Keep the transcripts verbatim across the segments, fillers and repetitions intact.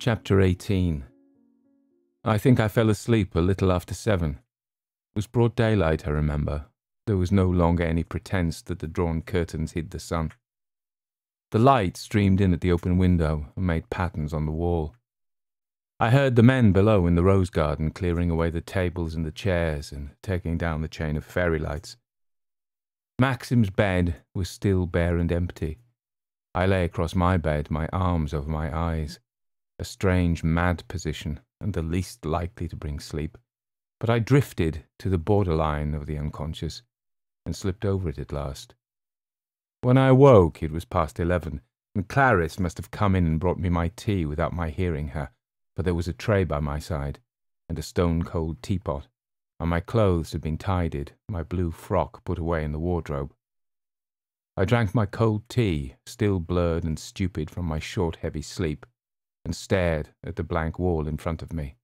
Chapter eighteen. I think I fell asleep a little after seven. It was broad daylight, I remember. There was no longer any pretense that the drawn curtains hid the sun. The light streamed in at the open window and made patterns on the wall. I heard the men below in the rose garden clearing away the tables and the chairs and taking down the chain of fairy lights. Maxim's bed was still bare and empty. I lay across my bed, my arms over my eyes. A strange, mad position, and the least likely to bring sleep. But I drifted to the borderline of the unconscious, and slipped over it at last. When I awoke, it was past eleven, and Clarice must have come in and brought me my tea without my hearing her, for there was a tray by my side, and a stone-cold teapot, and my clothes had been tidied, my blue frock put away in the wardrobe. I drank my cold tea, still blurred and stupid from my short, heavy sleep, and stared at the blank wall in front of me.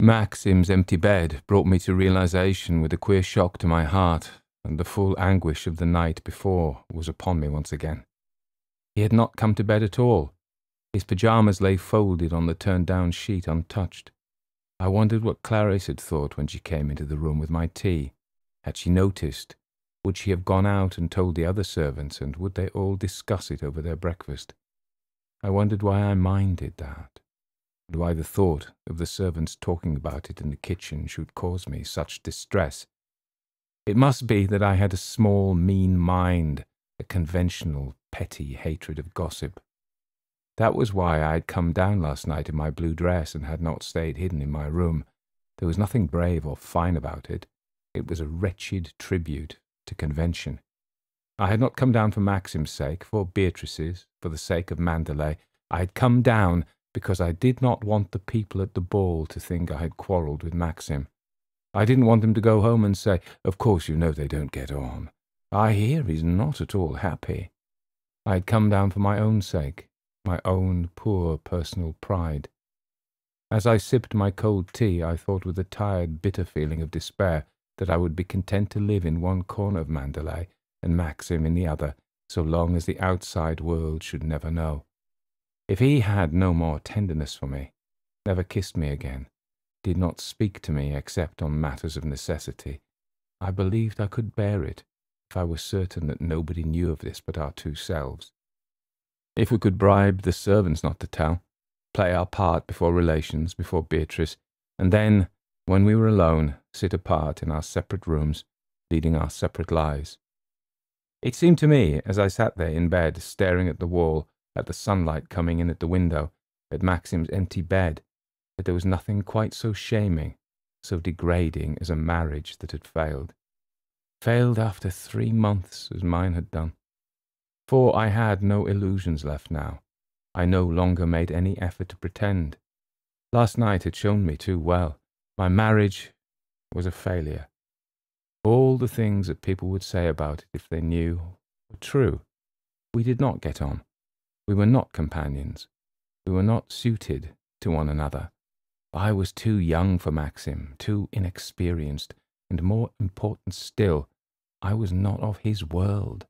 Maxim's empty bed brought me to realization with a queer shock to my heart, and the full anguish of the night before was upon me once again. He had not come to bed at all. His pyjamas lay folded on the turned-down sheet untouched. I wondered what Clarice had thought when she came into the room with my tea. Had she noticed? Would she have gone out and told the other servants, and would they all discuss it over their breakfast? I wondered why I minded that, and why the thought of the servants talking about it in the kitchen should cause me such distress. It must be that I had a small, mean mind, a conventional, petty hatred of gossip. That was why I had come down last night in my blue dress and had not stayed hidden in my room. There was nothing brave or fine about it. It was a wretched tribute to convention. I had not come down for Maxim's sake, for Beatrice's, for the sake of Manderley. I had come down because I did not want the people at the ball to think I had quarrelled with Maxim. I didn't want them to go home and say, "Of course you know they don't get on. I hear he's not at all happy." I had come down for my own sake, my own poor personal pride. As I sipped my cold tea, I thought with a tired, bitter feeling of despair that I would be content to live in one corner of Manderley, and Maxim in the other, so long as the outside world should never know. If he had no more tenderness for me, never kissed me again, did not speak to me except on matters of necessity, I believed I could bear it, if I were certain that nobody knew of this but our two selves. If we could bribe the servants not to tell, play our part before relations, before Beatrice, and then, when we were alone, sit apart in our separate rooms, leading our separate lives. It seemed to me, as I sat there in bed, staring at the wall, at the sunlight coming in at the window, at Maxim's empty bed, that there was nothing quite so shaming, so degrading as a marriage that had failed. Failed after three months, as mine had done. For I had no illusions left now. I no longer made any effort to pretend. Last night had shown me too well. My marriage was a failure. All the things that people would say about it if they knew were true. We did not get on. We were not companions. We were not suited to one another. I was too young for Maxim, too inexperienced, and more important still, I was not of his world.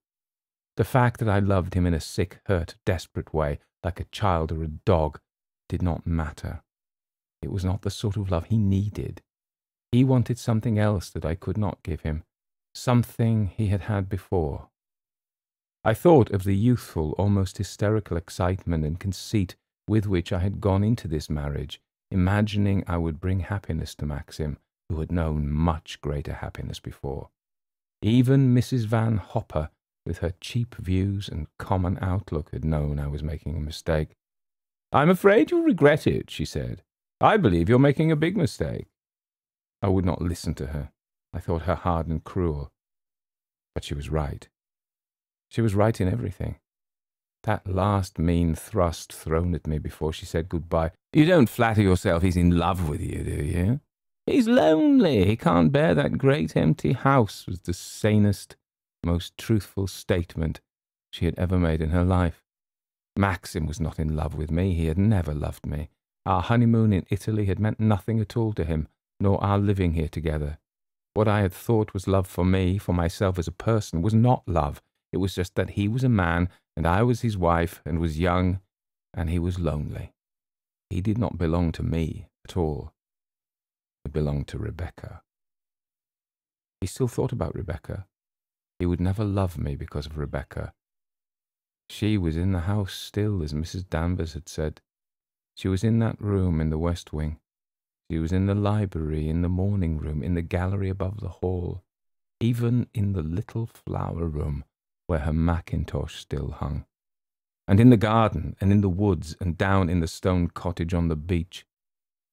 The fact that I loved him in a sick, hurt, desperate way, like a child or a dog, did not matter. It was not the sort of love he needed. He wanted something else that I could not give him, something he had had before. I thought of the youthful, almost hysterical excitement and conceit with which I had gone into this marriage, imagining I would bring happiness to Maxim, who had known much greater happiness before. Even Missus Van Hopper, with her cheap views and common outlook, had known I was making a mistake. "I'm afraid you'll regret it," she said. "I believe you're making a big mistake." I would not listen to her. I thought her hard and cruel. But she was right. She was right in everything. That last mean thrust thrown at me before she said goodbye. You don't flatter yourself he's in love with you, do you? He's lonely. He can't bear that great empty house, was the sanest, most truthful statement she had ever made in her life. Maxim was not in love with me. He had never loved me. Our honeymoon in Italy had meant nothing at all to him, nor our living here together. What I had thought was love for me, for myself as a person, was not love. It was just that he was a man, and I was his wife, and was young, and he was lonely. He did not belong to me at all. He belonged to Rebecca. He still thought about Rebecca. He would never love me because of Rebecca. She was in the house still, as Missus Danvers had said. She was in that room in the West Wing. She was in the library, in the morning room, in the gallery above the hall, even in the little flower room where her mackintosh still hung, and in the garden, and in the woods, and down in the stone cottage on the beach.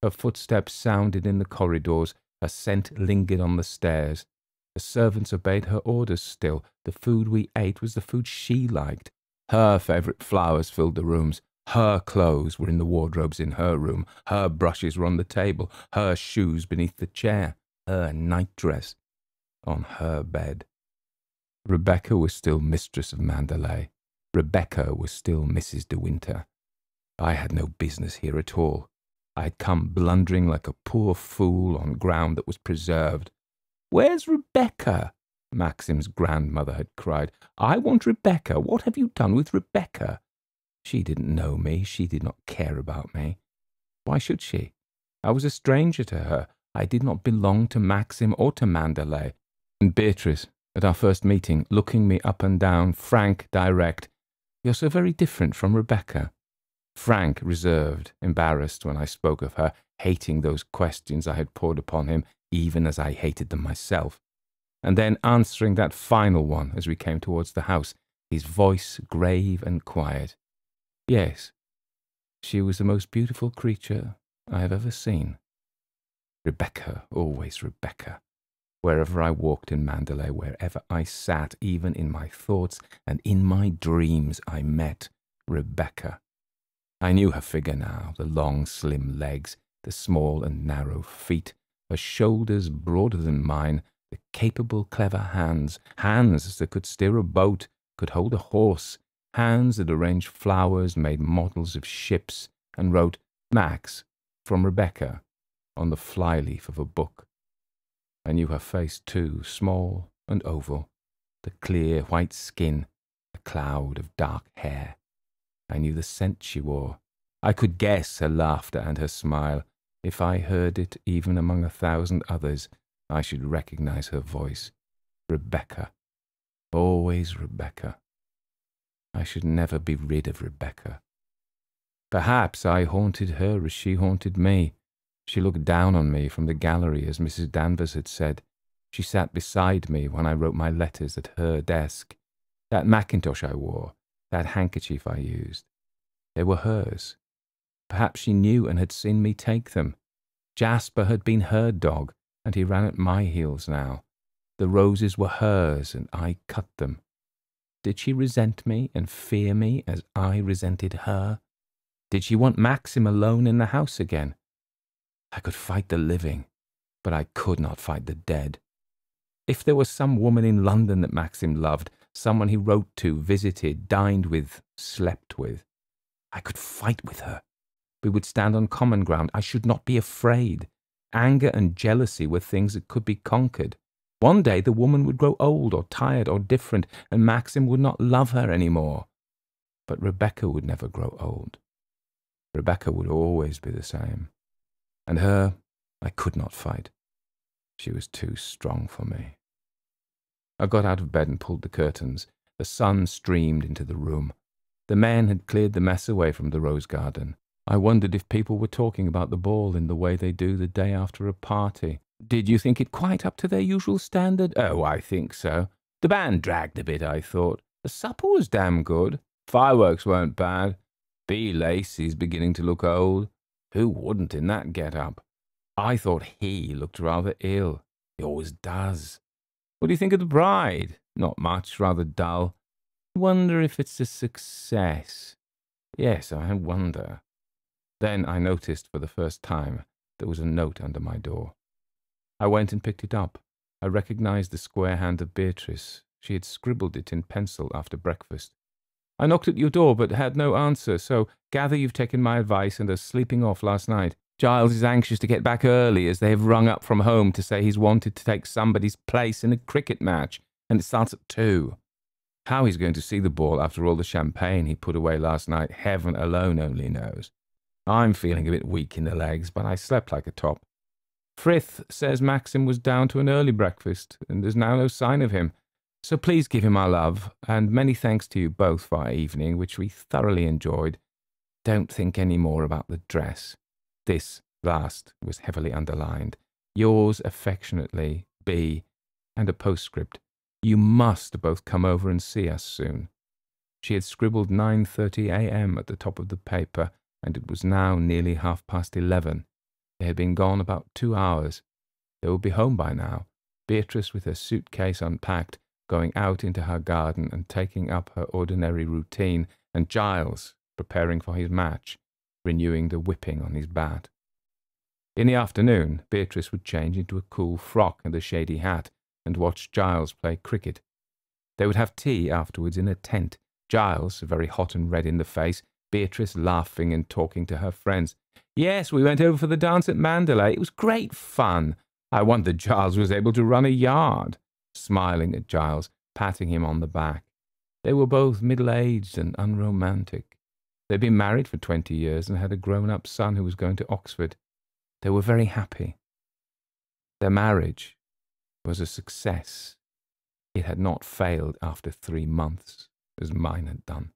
Her footsteps sounded in the corridors, her scent lingered on the stairs. The servants obeyed her orders still. The food we ate was the food she liked. Her favourite flowers filled the rooms. Her clothes were in the wardrobes in her room. Her brushes were on the table. Her shoes beneath the chair. Her nightdress on her bed. Rebecca was still mistress of Manderley. Rebecca was still Missus De Winter. I had no business here at all. I had come blundering like a poor fool on ground that was preserved. "Where's Rebecca?" Maxim's grandmother had cried. "I want Rebecca. What have you done with Rebecca?" She didn't know me. She did not care about me. Why should she? I was a stranger to her. I did not belong to Maxim or to Manderley. And Beatrice, at our first meeting, looking me up and down, frank, direct. "You're so very different from Rebecca." Frank, reserved, embarrassed when I spoke of her, hating those questions I had poured upon him, even as I hated them myself. And then answering that final one as we came towards the house, his voice grave and quiet. "Yes, she was the most beautiful creature I have ever seen. Rebecca, always Rebecca. Wherever I walked in Manderley, wherever I sat, even in my thoughts and in my dreams, I met Rebecca. I knew her figure now, the long, slim legs, the small and narrow feet, her shoulders broader than mine, the capable, clever hands, hands that could steer a boat, could hold a horse, hands that arranged flowers, made models of ships, and wrote "Max" from Rebecca on the flyleaf of a book. I knew her face too, small and oval, the clear white skin, the cloud of dark hair. I knew the scent she wore. I could guess her laughter and her smile. If I heard it even among a thousand others, I should recognize her voice. Rebecca. Always Rebecca. I should never be rid of Rebecca. Perhaps I haunted her as she haunted me. She looked down on me from the gallery, as Missus Danvers had said. She sat beside me when I wrote my letters at her desk. That mackintosh I wore, that handkerchief I used, they were hers. Perhaps she knew and had seen me take them. Jasper had been her dog, and he ran at my heels now. The roses were hers, and I cut them. Did she resent me and fear me as I resented her? Did she want Maxim alone in the house again? I could fight the living, but I could not fight the dead. If there was some woman in London that Maxim loved, someone he wrote to, visited, dined with, slept with, I could fight with her. We would stand on common ground. I should not be afraid. Anger and jealousy were things that could be conquered. One day the woman would grow old or tired or different, and Maxim would not love her any more. But Rebecca would never grow old. Rebecca would always be the same. And her, I could not fight. She was too strong for me. I got out of bed and pulled the curtains. The sun streamed into the room. The men had cleared the mess away from the rose garden. I wondered if people were talking about the ball in the way they do the day after a party. "Did you think it quite up to their usual standard?" "Oh, I think so. The band dragged a bit, I thought. The supper was damn good. Fireworks weren't bad. B. Lacey's beginning to look old. Who wouldn't in that get-up? I thought he looked rather ill. He always does. What do you think of the bride? Not much, rather dull. Wonder if it's a success. Yes, I wonder. Then I noticed for the first time there was a note under my door. I went and picked it up. I recognized the square hand of Beatrice. She had scribbled it in pencil after breakfast. I knocked at your door but had no answer, so gather you've taken my advice and are sleeping off last night. Giles is anxious to get back early as they have rung up from home to say he's wanted to take somebody's place in a cricket match, and it starts at two. How he's going to see the ball after all the champagne he put away last night, heaven alone only knows. I'm feeling a bit weak in the legs, but I slept like a top. Frith says Maxim was down to an early breakfast, and there's now no sign of him. So please give him our love, and many thanks to you both for our evening, which we thoroughly enjoyed. Don't think any more about the dress. This last was heavily underlined. Yours affectionately, B, and a postscript. You must both come over and see us soon. She had scribbled nine thirty a m at the top of the paper, and it was now nearly half past eleven. They had been gone about two hours. They would be home by now, Beatrice with her suitcase unpacked, going out into her garden and taking up her ordinary routine, and Giles preparing for his match, renewing the whipping on his bat. In the afternoon, Beatrice would change into a cool frock and a shady hat and watch Giles play cricket. They would have tea afterwards in a tent, Giles very hot and red in the face, Beatrice laughing and talking to her friends. Yes, we went over for the dance at Manderley. It was great fun. I wonder Giles was able to run a yard. Smiling at Giles, patting him on the back. They were both middle-aged and unromantic. They'd been married for twenty years and had a grown-up son who was going to Oxford. They were very happy. Their marriage was a success. It had not failed after three months, as mine had done.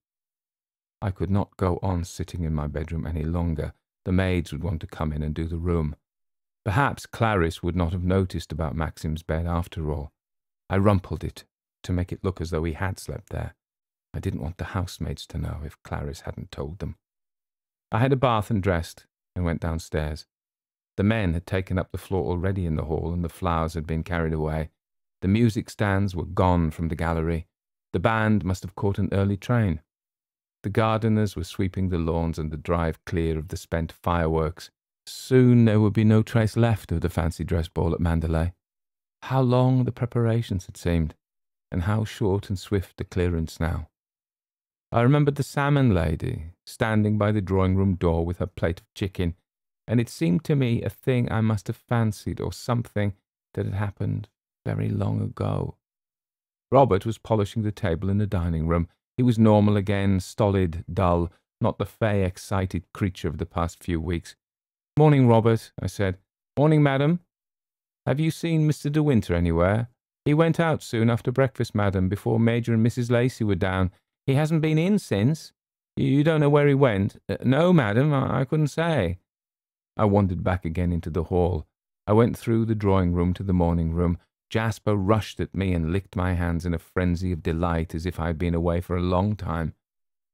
I could not go on sitting in my bedroom any longer. The maids would want to come in and do the room. Perhaps Clarice would not have noticed about Maxim's bed after all. I rumpled it, to make it look as though he had slept there. I didn't want the housemaids to know if Clarice hadn't told them. I had a bath and dressed, and went downstairs. The men had taken up the floor already in the hall, and the flowers had been carried away. The music stands were gone from the gallery. The band must have caught an early train. The gardeners were sweeping the lawns and the drive clear of the spent fireworks. Soon there would be no trace left of the fancy dress ball at Manderley. How long the preparations had seemed, and how short and swift the clearance now. I remembered the salmon lady standing by the drawing-room door with her plate of chicken, and it seemed to me a thing I must have fancied or something that had happened very long ago. Robert was polishing the table in the dining-room. He was normal again, stolid, dull, not the fey, excited creature of the past few weeks. "Morning, Robert," I said. "Morning, madam. Have you seen Mister De Winter anywhere? He went out soon after breakfast, madam, before Major and Missus Lacey were down. He hasn't been in since. You don't know where he went?" Uh, no, madam, I, I couldn't say. I wandered back again into the hall. I went through the drawing-room to the morning-room. Jasper rushed at me and licked my hands in a frenzy of delight as if I had been away for a long time.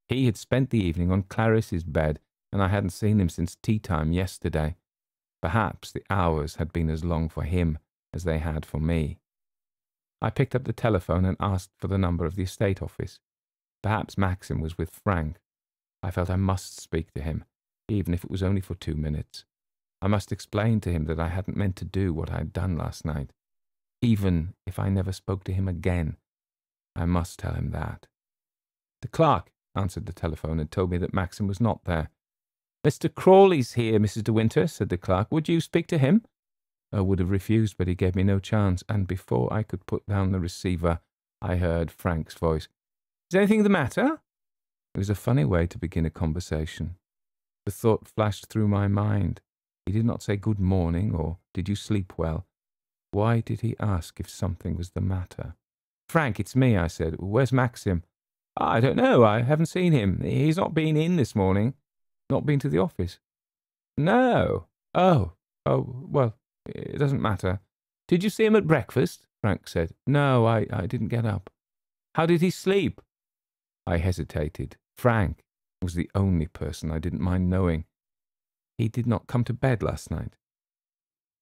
He had spent the evening on Clarice's bed, and I hadn't seen him since tea-time yesterday. Perhaps the hours had been as long for him as they had for me. I picked up the telephone and asked for the number of the estate office. Perhaps Maxim was with Frank. I felt I must speak to him, even if it was only for two minutes. I must explain to him that I hadn't meant to do what I had done last night. Even if I never spoke to him again, I must tell him that. The clerk answered the telephone and told me that Maxim was not there. "Mister Crawley's here, Missus De Winter," said the clerk. "Would you speak to him?" I would have refused, but he gave me no chance, and before I could put down the receiver, I heard Frank's voice. "Is anything the matter?" It was a funny way to begin a conversation. The thought flashed through my mind. He did not say good morning or did you sleep well. Why did he ask if something was the matter? "Frank, it's me," I said. "Where's Maxim?" "I don't know. I haven't seen him. He's not been in this morning." "Not been to the office?" "No." "Oh, oh, well, it doesn't matter." "Did you see him at breakfast?" Frank said. "No, I, I didn't get up." "How did he sleep?" I hesitated. Frank was the only person I didn't mind knowing. "He did not come to bed last night."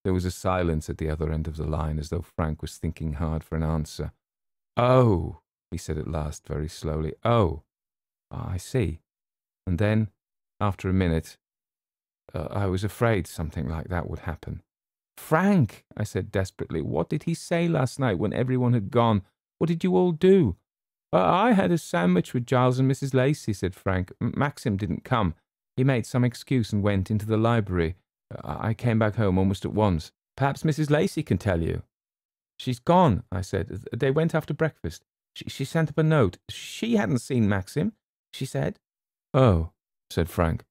There was a silence at the other end of the line, as though Frank was thinking hard for an answer. "Oh," he said at last, very slowly. "Oh, I see." And then, after a minute, uh, I was afraid something like that would happen. "Frank," I said desperately, "what did he say last night when everyone had gone? What did you all do?" Uh, "I had a sandwich with Giles and Missus Lacey," said Frank. "Maxim didn't come. He made some excuse and went into the library. Uh, I came back home almost at once. Perhaps Missus Lacey can tell you." "She's gone," I said. "They went after breakfast. She, she sent up a note. She hadn't seen Maxim, she said." "Oh," said Frank.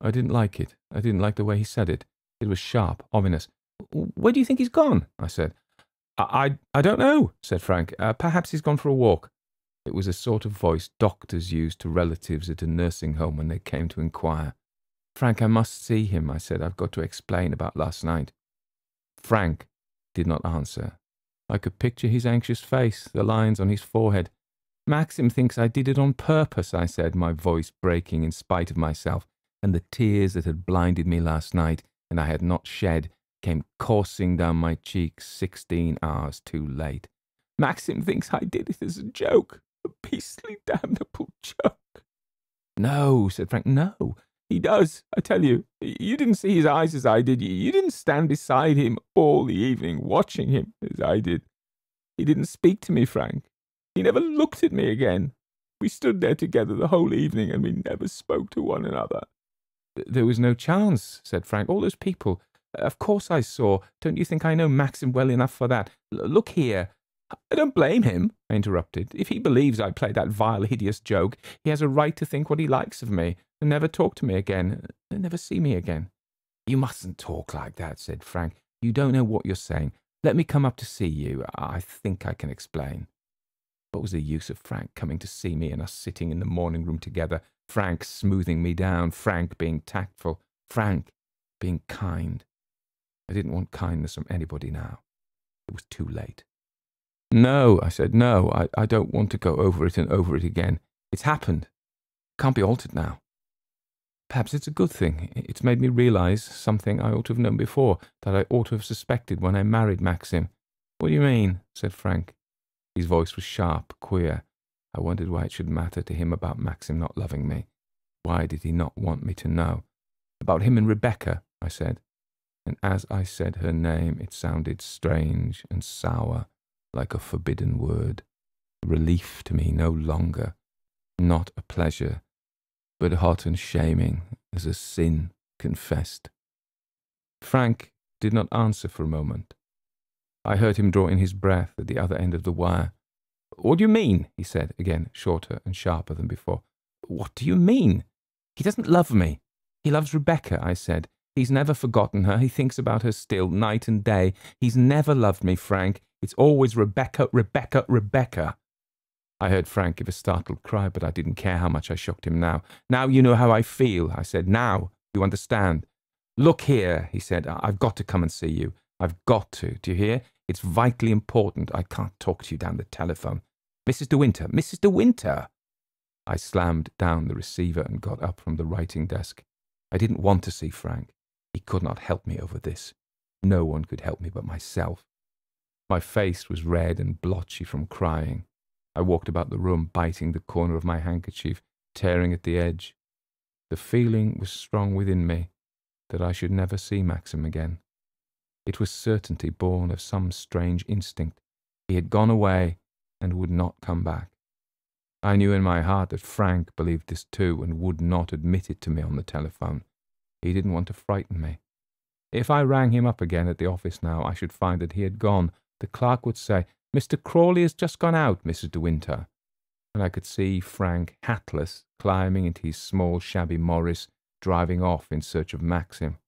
I didn't like it. I didn't like the way he said it. It was sharp, ominous. "Where do you think he's gone?" I said. I, I, I don't know," said Frank. Uh, "perhaps he's gone for a walk." It was a sort of voice doctors used to relatives at a nursing home when they came to inquire. "Frank, I must see him," I said. "I've got to explain about last night." Frank did not answer. I could picture his anxious face, the lines on his forehead. "Maxim thinks I did it on purpose," I said, my voice breaking in spite of myself, and the tears that had blinded me last night, and I had not shed, came coursing down my cheeks sixteen hours too late. "Maxim thinks I did it as a joke, a beastly damnable joke." "No," said Frank, "no. He does, I tell you. You didn't see his eyes as I did. You didn't stand beside him all the evening watching him as I did. He didn't speak to me, Frank. He never looked at me again. We stood there together the whole evening, and we never spoke to one another." "There was no chance," said Frank. "All those people. Of course I saw. Don't you think I know Maxim well enough for that? L- look here." "I don't blame him," I interrupted. "If he believes I played that vile, hideous joke, he has a right to think what he likes of me, and never talk to me again, and never see me again." "You mustn't talk like that," said Frank. "You don't know what you're saying. Let me come up to see you. I think I can explain." What was the use of Frank coming to see me and us sitting in the morning room together, Frank smoothing me down, Frank being tactful, Frank being kind? I didn't want kindness from anybody now. It was too late. "No," I said, "no, I, I don't want to go over it and over it again. It's happened. Can't be altered now. Perhaps it's a good thing. It's made me realise something I ought to have known before, that I ought to have suspected when I married Maxim." "What do you mean?" said Frank. His voice was sharp, queer. I wondered why it should matter to him about Maxim not loving me. Why did he not want me to know? "About him and Rebecca," I said. And as I said her name, it sounded strange and sour, like a forbidden word, a relief to me no longer, not a pleasure, but hot and shaming as a sin confessed. Frank did not answer for a moment. I heard him draw in his breath at the other end of the wire. "What do you mean?" he said, again shorter and sharper than before. "What do you mean? He doesn't love me. He loves Rebecca," I said. "He's never forgotten her. He thinks about her still, night and day. He's never loved me, Frank. It's always Rebecca, Rebecca, Rebecca." I heard Frank give a startled cry, but I didn't care how much I shocked him now. "Now you know how I feel," I said. "Now you understand." "Look here," he said. "I've got to come and see you. I've got to. Do you hear? It's vitally important. I can't talk to you down the telephone. Missus De Winter, Missus De Winter." I slammed down the receiver and got up from the writing desk. I didn't want to see Frank. He could not help me over this. No one could help me but myself. My face was red and blotchy from crying. I walked about the room, biting the corner of my handkerchief, tearing at the edge. The feeling was strong within me that I should never see Maxim again. It was certainty born of some strange instinct. He had gone away and would not come back. I knew in my heart that Frank believed this too and would not admit it to me on the telephone. He didn't want to frighten me. If I rang him up again at the office now, I should find that he had gone. The clerk would say, "Mister Crawley has just gone out, Missus De Winter." And I could see Frank, hatless, climbing into his small, shabby Morris, driving off in search of Maxim.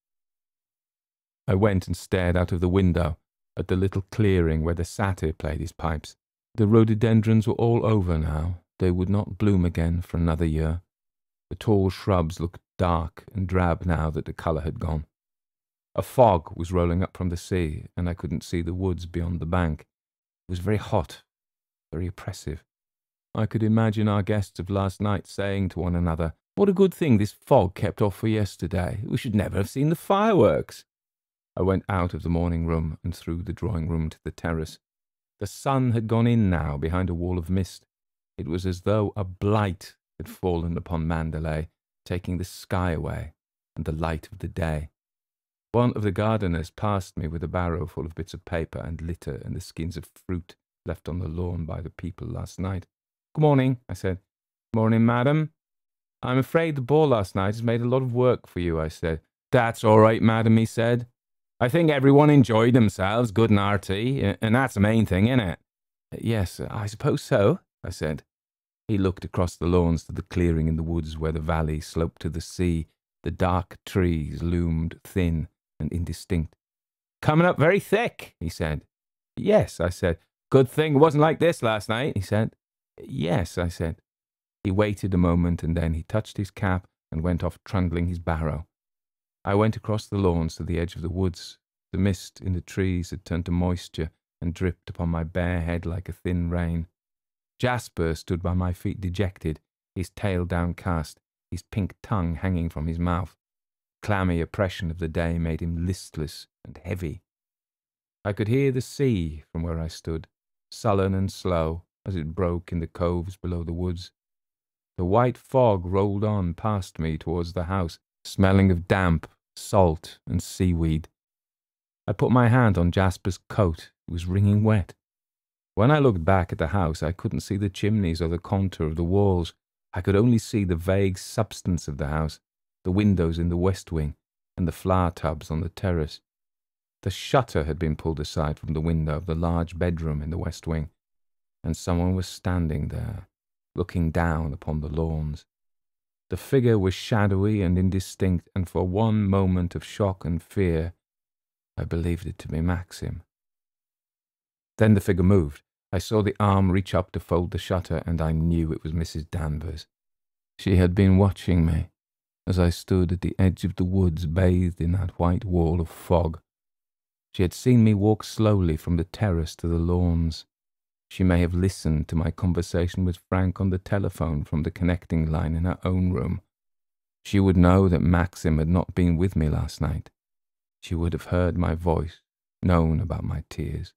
I went and stared out of the window at the little clearing where the satyr played his pipes. The rhododendrons were all over now. They would not bloom again for another year. The tall shrubs looked dark and drab now that the colour had gone. A fog was rolling up from the sea, and I couldn't see the woods beyond the bank. It was very hot, very oppressive. I could imagine our guests of last night saying to one another, "What a good thing this fog kept off for yesterday. We should never have seen the fireworks." I went out of the morning room and through the drawing room to the terrace. The sun had gone in now behind a wall of mist, It was as though a blight had fallen upon Manderley, taking the sky away and the light of the day. One of the gardeners passed me with a barrow full of bits of paper and litter and the skins of fruit left on the lawn by the people last night. "Good morning," I said. "Morning, madam." "I'm afraid the ball last night has made a lot of work for you," I said. "That's all right, madam," he said. "I think everyone enjoyed themselves good and hearty, and that's the main thing, isn't it?" "Yes, I suppose so," I said. He looked across the lawns to the clearing in the woods where the valley sloped to the sea. The dark trees loomed thin and indistinct. "Coming up very thick," he said. "Yes," I said. "Good thing it wasn't like this last night," he said. "Yes," I said. He waited a moment, and then he touched his cap and went off trundling his barrow. I went across the lawns to the edge of the woods. The mist in the trees had turned to moisture and dripped upon my bare head like a thin rain. Jasper stood by my feet dejected, his tail downcast, his pink tongue hanging from his mouth. Clammy oppression of the day made him listless and heavy. I could hear the sea from where I stood, sullen and slow, as it broke in the coves below the woods. The white fog rolled on past me towards the house, smelling of damp, salt, and seaweed. I put my hand on Jasper's coat. It was wringing wet. When I looked back at the house, I couldn't see the chimneys or the contour of the walls. I could only see the vague substance of the house, the windows in the west wing, and the flower tubs on the terrace. The shutter had been pulled aside from the window of the large bedroom in the west wing, and someone was standing there, looking down upon the lawns. The figure was shadowy and indistinct, and for one moment of shock and fear, I believed it to be Maxim. Then the figure moved. I saw the arm reach up to fold the shutter, and I knew it was Missus Danvers. She had been watching me as I stood at the edge of the woods bathed in that white wall of fog. She had seen me walk slowly from the terrace to the lawns. She may have listened to my conversation with Frank on the telephone from the connecting line in her own room. She would know that Maxim had not been with me last night. She would have heard my voice, known about my tears.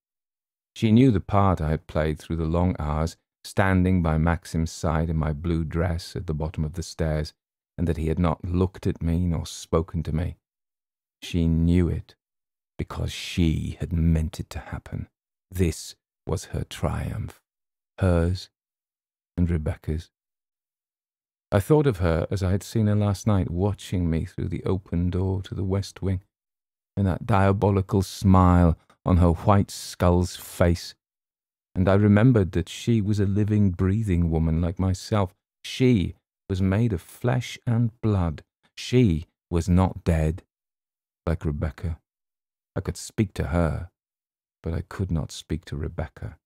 She knew the part I had played through the long hours, standing by Maxim's side in my blue dress at the bottom of the stairs, and that he had not looked at me nor spoken to me. She knew it, because she had meant it to happen. This was her triumph, hers and Rebecca's. I thought of her as I had seen her last night, watching me through the open door to the west wing, and that diabolical smile on her white skull's face, and I remembered that she was a living, breathing woman like myself. She was made of flesh and blood. She was not dead, like Rebecca. I could speak to her, but I could not speak to Rebecca.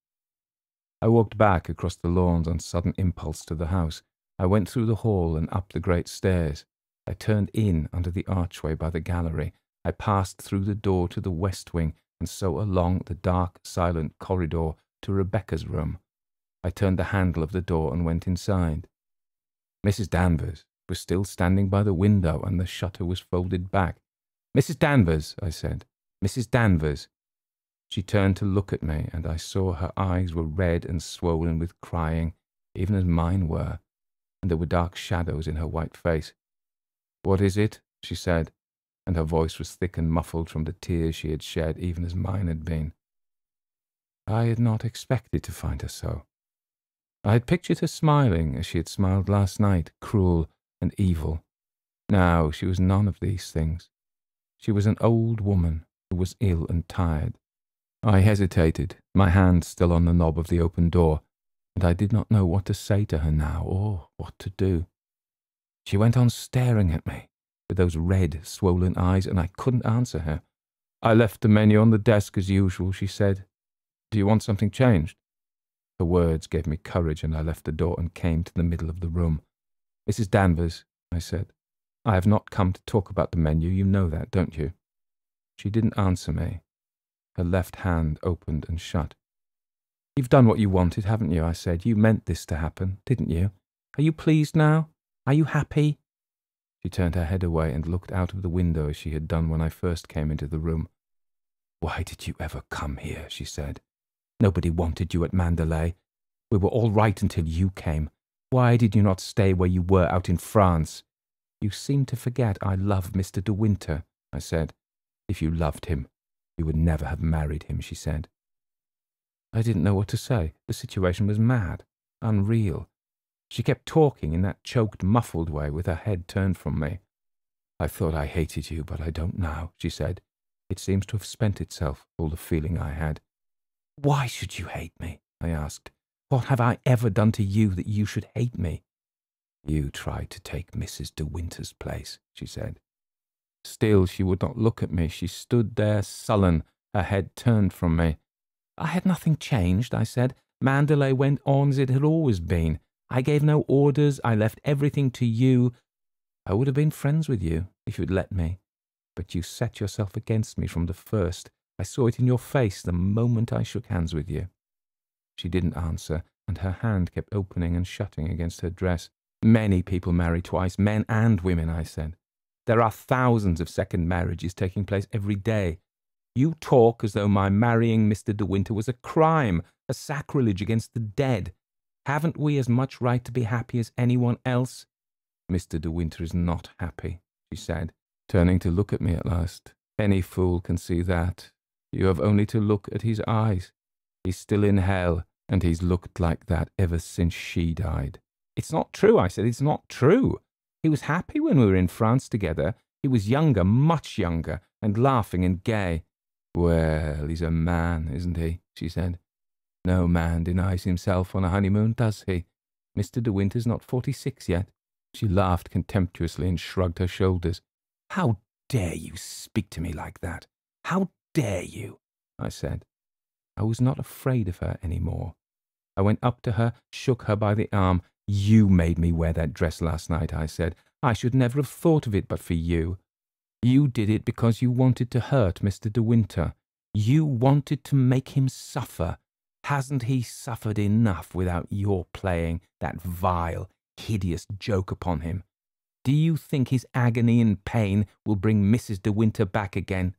I walked back across the lawns on sudden impulse to the house. I went through the hall and up the great stairs. I turned in under the archway by the gallery. I passed through the door to the west wing, and so along the dark, silent corridor to Rebecca's room. I turned the handle of the door and went inside. Missus Danvers was still standing by the window, and the shutter was folded back. "Missus Danvers," I said. "Missus Danvers." She turned to look at me, and I saw her eyes were red and swollen with crying, even as mine were, and there were dark shadows in her white face. "What is it?" she said, and her voice was thick and muffled from the tears she had shed, even as mine had been. I had not expected to find her so. I had pictured her smiling as she had smiled last night, cruel and evil. Now she was none of these things. She was an old woman who was ill and tired. I hesitated, my hand still on the knob of the open door, and I did not know what to say to her now or what to do. She went on staring at me with those red, swollen eyes, and I couldn't answer her. "I left the menu on the desk as usual," she said. "Do you want something changed?" Her words gave me courage, and I left the door and came to the middle of the room. "Missus Danvers," I said, "I have not come to talk about the menu. You know that, don't you?" She didn't answer me. Her left hand opened and shut. "You've done what you wanted, haven't you?" I said. "You meant this to happen, didn't you? Are you pleased now? Are you happy?" She turned her head away and looked out of the window as she had done when I first came into the room. "Why did you ever come here?" she said. "Nobody wanted you at Manderley. We were all right until you came. Why did you not stay where you were out in France? You seem to forget I love Mister De Winter, I said. If you loved him, you would never have married him, she said. I didn't know what to say. The situation was mad, unreal. She kept talking in that choked, muffled way with her head turned from me. I thought I hated you, but I don't now, she said. It seems to have spent itself, all the feeling I had. Why should you hate me? I asked. What have I ever done to you that you should hate me? You tried to take Missus De Winter's place, she said. Still she would not look at me. She stood there sullen, her head turned from me. I had nothing changed, I said. Manderley went on as it had always been. I gave no orders. I left everything to you. I would have been friends with you if you'd let me. But you set yourself against me from the first. I saw it in your face the moment I shook hands with you. She didn't answer, and her hand kept opening and shutting against her dress. Many people marry twice, men and women, I said. There are thousands of second marriages taking place every day. You talk as though my marrying Mister De Winter was a crime, a sacrilege against the dead. Haven't we as much right to be happy as anyone else? Mister De Winter is not happy, she said, turning to look at me at last. Any fool can see that. You have only to look at his eyes. He's still in hell, and he's looked like that ever since she died. It's not true, I said. It's not true. He was happy when we were in France together. He was younger, much younger, and laughing and gay. Well, he's a man, isn't he? She said. No man denies himself on a honeymoon, does he? Mister De Winter's not forty-six yet. She laughed contemptuously and shrugged her shoulders. How dare you speak to me like that? How dare you? I said. I was not afraid of her any more. I went up to her, shook her by the arm. You made me wear that dress last night, I said. I should never have thought of it but for you. You did it because you wanted to hurt Mister De Winter. You wanted to make him suffer. Hasn't he suffered enough without your playing that vile, hideous joke upon him? Do you think his agony and pain will bring Missus De Winter back again?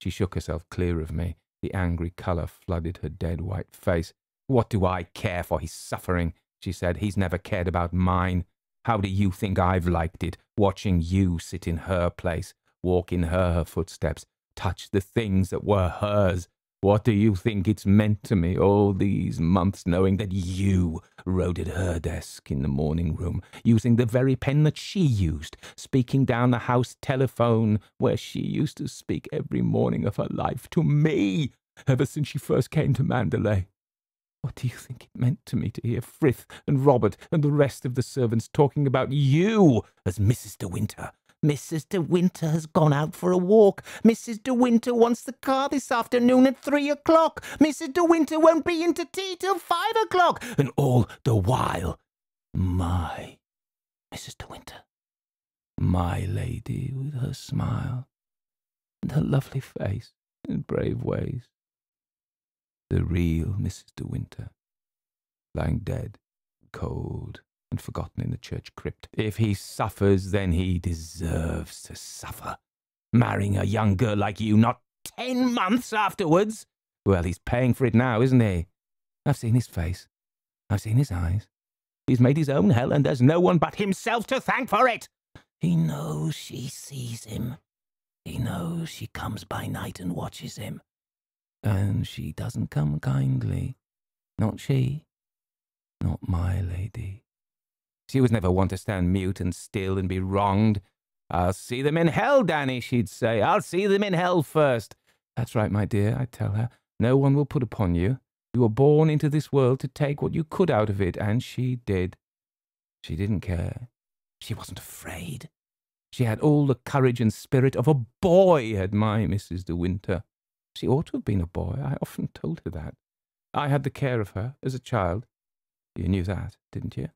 She shook herself clear of me. The angry colour flooded her dead white face. What do I care for his suffering? She said. He's never cared about mine. How do you think I've liked it, watching you sit in her place, walk in her, her footsteps, touch the things that were hers? What do you think it's meant to me all these months, knowing that you wrote at her desk in the morning room, using the very pen that she used, speaking down the house telephone where she used to speak every morning of her life to me ever since she first came to Manderley? What do you think it meant to me to hear Frith and Robert and the rest of the servants talking about you as Missus De Winter? Missus De Winter has gone out for a walk. Missus De Winter wants the car this afternoon at three o'clock. Missus De Winter won't be in to tea till five o'clock. And all the while, my Missus De Winter, my lady with her smile and her lovely face and brave ways, the real Missus De Winter, lying dead, cold, and forgotten in the church crypt. If he suffers, then he deserves to suffer. Marrying a young girl like you not ten months afterwards. Well, he's paying for it now, isn't he? I've seen his face. I've seen his eyes. He's made his own hell, and there's no one but himself to thank for it. He knows she sees him. He knows she comes by night and watches him. And she doesn't come kindly. Not she. Not my lady. She was never one to stand mute and still and be wronged. I'll see them in hell, Danny, she'd say. I'll see them in hell first. That's right, my dear, I'd tell her. No one will put upon you. You were born into this world to take what you could out of it, and she did. She didn't care. She wasn't afraid. She had all the courage and spirit of a boy, had my Missus De Winter. She ought to have been a boy. I often told her that. I had the care of her as a child. You knew that, didn't you?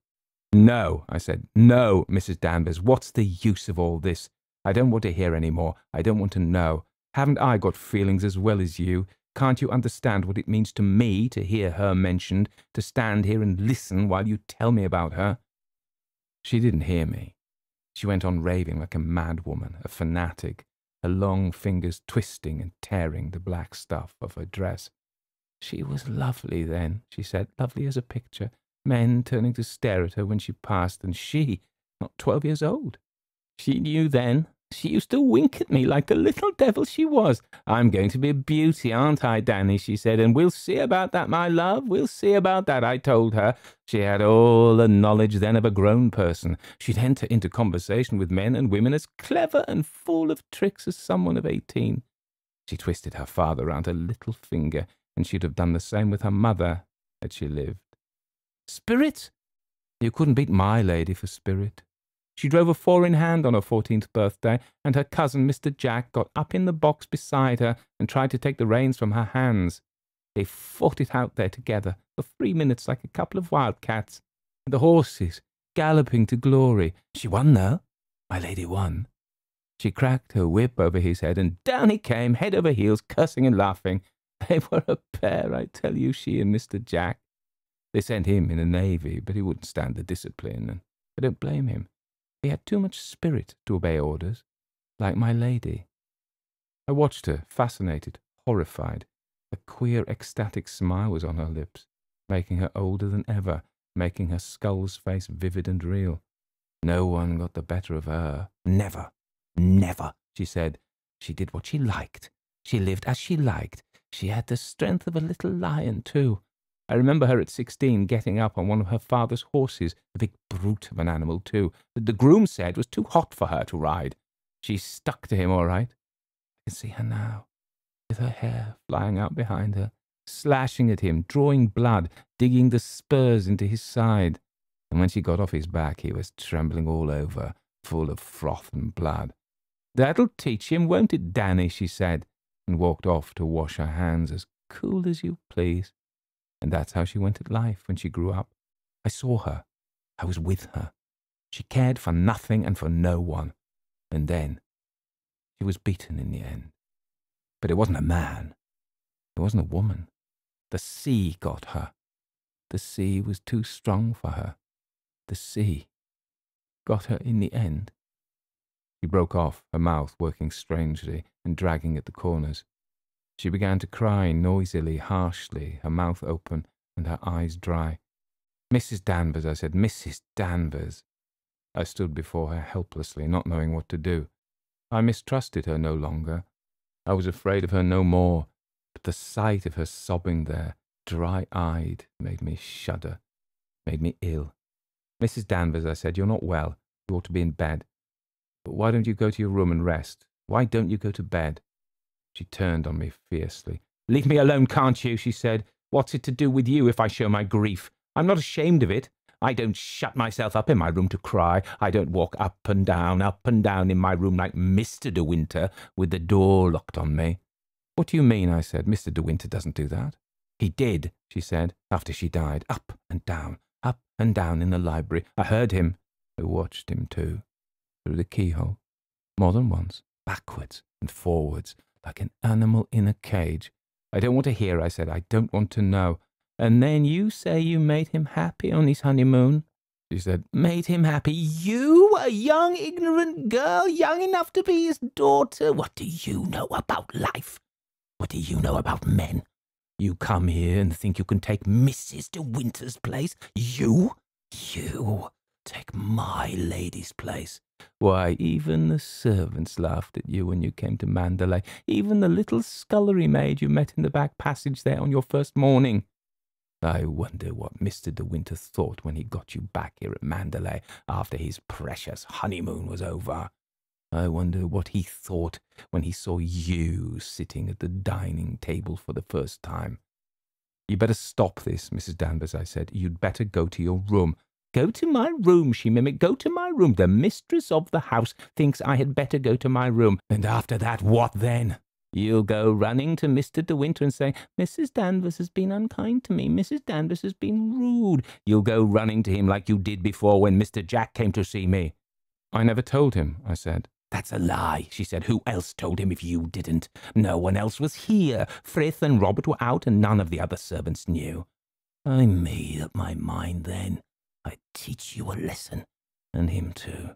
No, I said. No, Missus Danvers, what's the use of all this? I don't want to hear any more. I don't want to know. Haven't I got feelings as well as you? Can't you understand what it means to me to hear her mentioned, to stand here and listen while you tell me about her? She didn't hear me. She went on raving like a mad woman, a fanatic, her long fingers twisting and tearing the black stuff of her dress. She was lovely then, she said, lovely as a picture, men turning to stare at her when she passed, and she, not twelve years old. She knew then. She used to wink at me like the little devil she was. I'm going to be a beauty, aren't I, Danny, she said, and we'll see about that, my love, we'll see about that, I told her. She had all the knowledge then of a grown person. She'd enter into conversation with men and women as clever and full of tricks as someone of eighteen. She twisted her father round her little finger, and she'd have done the same with her mother had she lived. Spirit! You couldn't beat my lady for spirit. She drove a four-in-hand on her fourteenth birthday, and her cousin, Mister Jack, got up in the box beside her and tried to take the reins from her hands. They fought it out there together for three minutes like a couple of wildcats, and the horses galloping to glory. She won, though. My lady won. She cracked her whip over his head, and down he came, head over heels, cursing and laughing. They were a pair, I tell you, she and Mister Jack. They sent him in the Navy, but he wouldn't stand the discipline, and I don't blame him. He had too much spirit to obey orders, like my lady. I watched her, fascinated, horrified. A queer, ecstatic smile was on her lips, making her older than ever, making her skull's face vivid and real. No one got the better of her. Never, never, she said. She did what she liked. She lived as she liked. She had the strength of a little lion, too. I remember her at sixteen getting up on one of her father's horses, a big brute of an animal, too, that the groom said was too hot for her to ride. She stuck to him, all right. I can see her now, with her hair flying out behind her, slashing at him, drawing blood, digging the spurs into his side. And when she got off his back, he was trembling all over, full of froth and blood. "That'll teach him, won't it, Danny?" she said, and walked off to wash her hands as cool as you please. And that's how she went at life when she grew up. I saw her. I was with her. She cared for nothing and for no one. And then, she was beaten in the end. But it wasn't a man. It wasn't a woman. The sea got her. The sea was too strong for her. The sea got her in the end. She broke off, her mouth working strangely and dragging at the corners. She began to cry noisily, harshly, her mouth open and her eyes dry. "Missus Danvers," I said, "Missus Danvers." I stood before her helplessly, not knowing what to do. I mistrusted her no longer. I was afraid of her no more, but the sight of her sobbing there, dry-eyed, made me shudder, made me ill. "Missus Danvers," I said, "you're not well. You ought to be in bed. But why don't you go to your room and rest? Why don't you go to bed?" She turned on me fiercely. "Leave me alone, can't you?" she said. "What's it to do with you if I show my grief? I'm not ashamed of it. I don't shut myself up in my room to cry. I don't walk up and down, up and down in my room like Mister De Winter with the door locked on me." "What do you mean?" I said. "Mister De Winter doesn't do that." "He did," she said, "after she died. Up and down, up and down in the library. I heard him." I watched him too, through the keyhole, more than once, backwards and forwards, like an animal in a cage. "I don't want to hear," I said. "I don't want to know." "And then you say you made him happy on his honeymoon?" She said, "Made him happy? You, a young, ignorant girl, young enough to be his daughter? What do you know about life? What do you know about men? You come here and think you can take Missus De Winter's place? You? You take my lady's place? Why, even the servants laughed at you when you came to Manderley. Even the little scullery maid you met in the back passage there on your first morning. I wonder what Mister De Winter thought when he got you back here at Manderley after his precious honeymoon was over. I wonder what he thought when he saw you sitting at the dining table for the first time." "You better stop this, Missus Danvers," I said. "You'd better go to your room." "Go to my room," she mimicked. "Go to my room. The mistress of the house thinks I had better go to my room. And after that, what then? You'll go running to Mister De Winter and say, 'Missus Danvers has been unkind to me. Missus Danvers has been rude.' You'll go running to him like you did before when Mister Jack came to see me." "I never told him," I said. "That's a lie," she said. "Who else told him if you didn't? No one else was here. Frith and Robert were out, and none of the other servants knew." I made up my mind then. I teach you a lesson, and him too.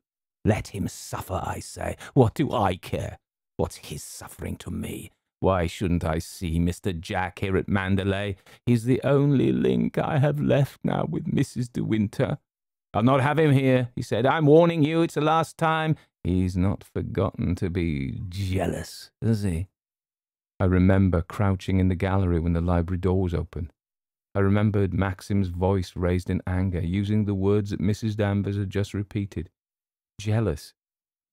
Let him suffer, I say. What do I care? What's his suffering to me? Why shouldn't I see Mister Jack here at Manderley? He's the only link I have left now with Missus De Winter. I'll not have him here, he said. I'm warning you, it's the last time. He's not forgotten to be jealous, has he? I remember crouching in the gallery when the library door was open. I remembered Maxim's voice raised in anger, using the words that Missus Danvers had just repeated. Jealous.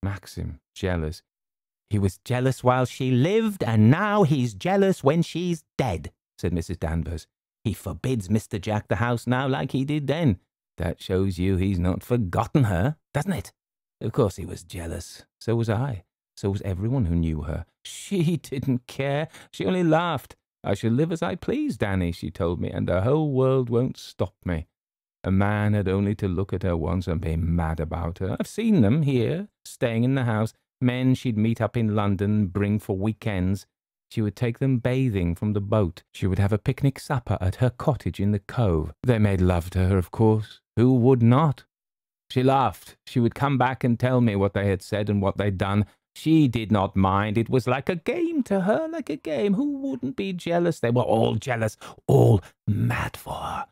Maxim, jealous. He was jealous while she lived, and now he's jealous when she's dead, said Missus Danvers. He forbids Mister Jack the house now like he did then. That shows you he's not forgotten her, doesn't it? Of course he was jealous. So was I. So was everyone who knew her. She didn't care. She only laughed. I shall live as I please, Danny, she told me, and the whole world won't stop me. A man had only to look at her once and be mad about her. I've seen them here, staying in the house. Men she'd meet up in London, bring for weekends. She would take them bathing from the boat. She would have a picnic supper at her cottage in the cove. They made love to her, of course. Who would not? She laughed. She would come back and tell me what they had said and what they'd done. She did not mind. It was like a game to her, like a game. Who wouldn't be jealous? They were all jealous, all mad for her.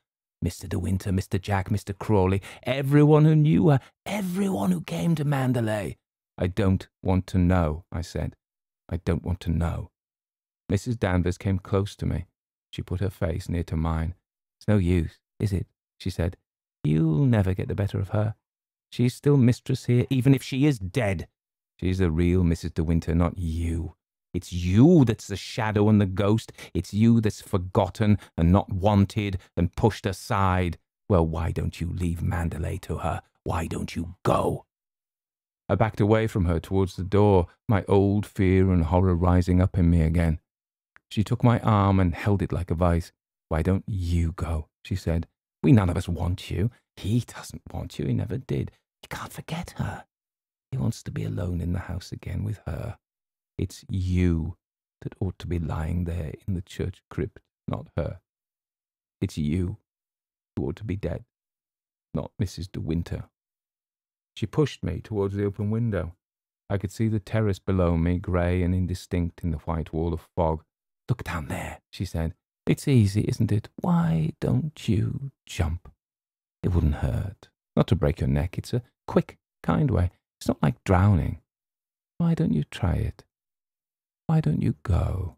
Mister De Winter, Mister Jack, Mister Crawley, everyone who knew her, everyone who came to Manderley. I don't want to know, I said. I don't want to know. Missus Danvers came close to me. She put her face near to mine. It's no use, is it? She said. You'll never get the better of her. She's still mistress here, even if she is dead. She's the real Missus De Winter, not you. It's you that's the shadow and the ghost. It's you that's forgotten and not wanted and pushed aside. Well, why don't you leave Manderley to her? Why don't you go? I backed away from her towards the door, my old fear and horror rising up in me again. She took my arm and held it like a vice. Why don't you go, she said. We none of us want you. He doesn't want you, he never did. He can't forget her. He wants to be alone in the house again with her. It's you that ought to be lying there in the church crypt, not her. It's you who ought to be dead, not Missus De Winter. She pushed me towards the open window. I could see the terrace below me, grey and indistinct in the white wall of fog. Look down there, she said. It's easy, isn't it? Why don't you jump? It wouldn't hurt. Not to break your neck. It's a quick, kind way. It's not like drowning. Why don't you try it? Why don't you go?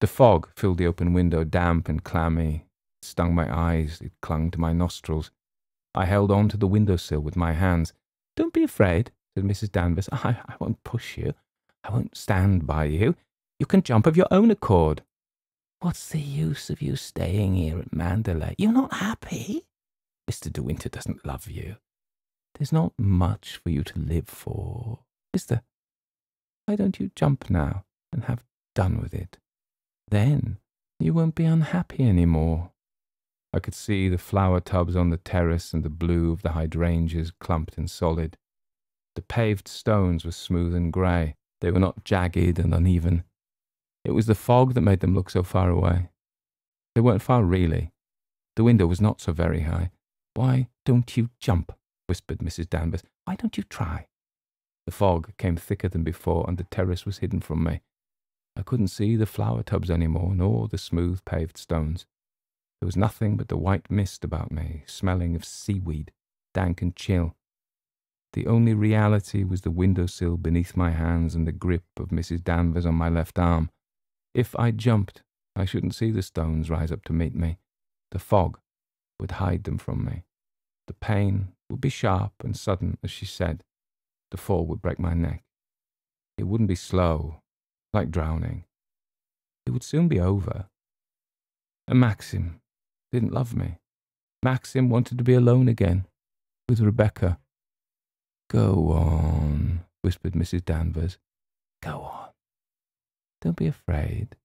The fog filled the open window, damp and clammy. It stung my eyes. It clung to my nostrils. I held on to the windowsill with my hands. Don't be afraid, said Missus Danvers. I, I won't push you. I won't stand by you. You can jump of your own accord. What's the use of you staying here at Manderley? You're not happy. Mister De Winter doesn't love you. There's not much for you to live for, is there? Why don't you jump now and have done with it? Then you won't be unhappy any more. I could see the flower tubs on the terrace and the blue of the hydrangeas clumped and solid. The paved stones were smooth and grey. They were not jagged and uneven. It was the fog that made them look so far away. They weren't far, really. The window was not so very high. Why don't you jump? Whispered Missus Danvers. Why don't you try? The fog came thicker than before, and the terrace was hidden from me. I couldn't see the flower tubs any more, nor the smooth paved stones. There was nothing but the white mist about me, smelling of seaweed, dank and chill. The only reality was the windowsill beneath my hands and the grip of Missus Danvers on my left arm. If I jumped, I shouldn't see the stones rise up to meet me. The fog would hide them from me. The pain would be sharp and sudden, as she said. The fall would break my neck. It wouldn't be slow, like drowning. It would soon be over. And Maxim didn't love me. Maxim wanted to be alone again, with Rebecca. Go on, whispered Missus Danvers. Go on. Don't be afraid.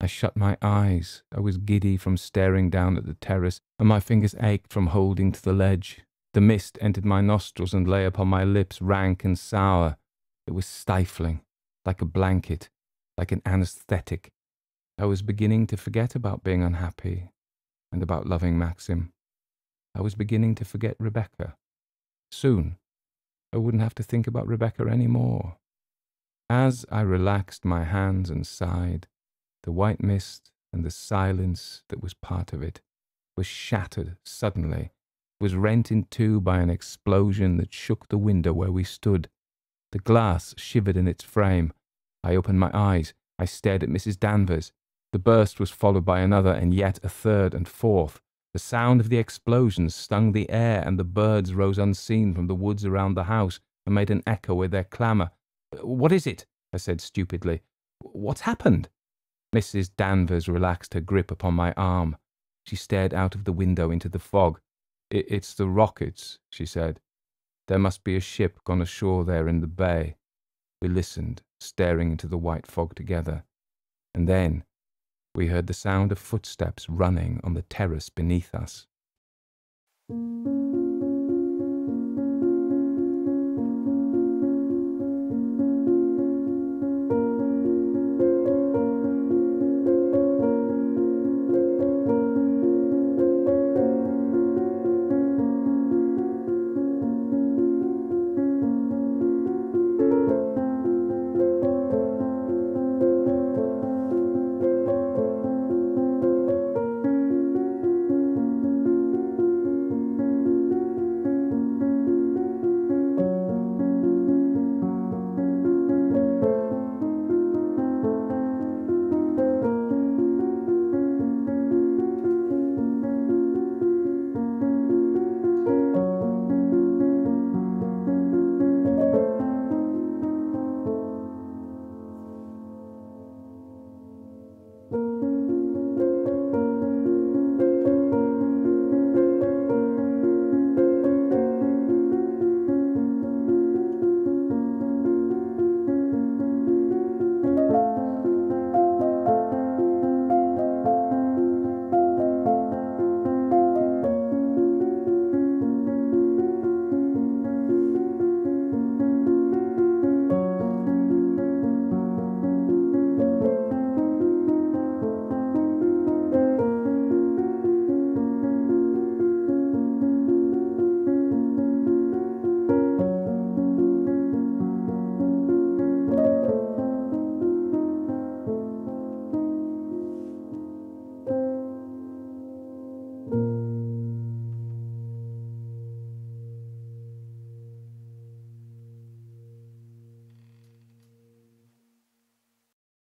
I shut my eyes. I was giddy from staring down at the terrace, and my fingers ached from holding to the ledge. The mist entered my nostrils and lay upon my lips, rank and sour. It was stifling, like a blanket, like an anaesthetic. I was beginning to forget about being unhappy and about loving Maxim. I was beginning to forget Rebecca. Soon, I wouldn't have to think about Rebecca any more. As I relaxed my hands and sighed, the white mist and the silence that was part of it was shattered suddenly, was rent in two by an explosion that shook the window where we stood. The glass shivered in its frame. I opened my eyes. I stared at Missus Danvers. The burst was followed by another, and yet a third and fourth. The sound of the explosions stung the air, and the birds rose unseen from the woods around the house and made an echo with their clamour. "What is it?" I said stupidly. "What's happened?" Missus Danvers relaxed her grip upon my arm. She stared out of the window into the fog. It, it's the rockets," she said. "There must be a ship gone ashore there in the bay." We listened, staring into the white fog together. And then we heard the sound of footsteps running on the terrace beneath us.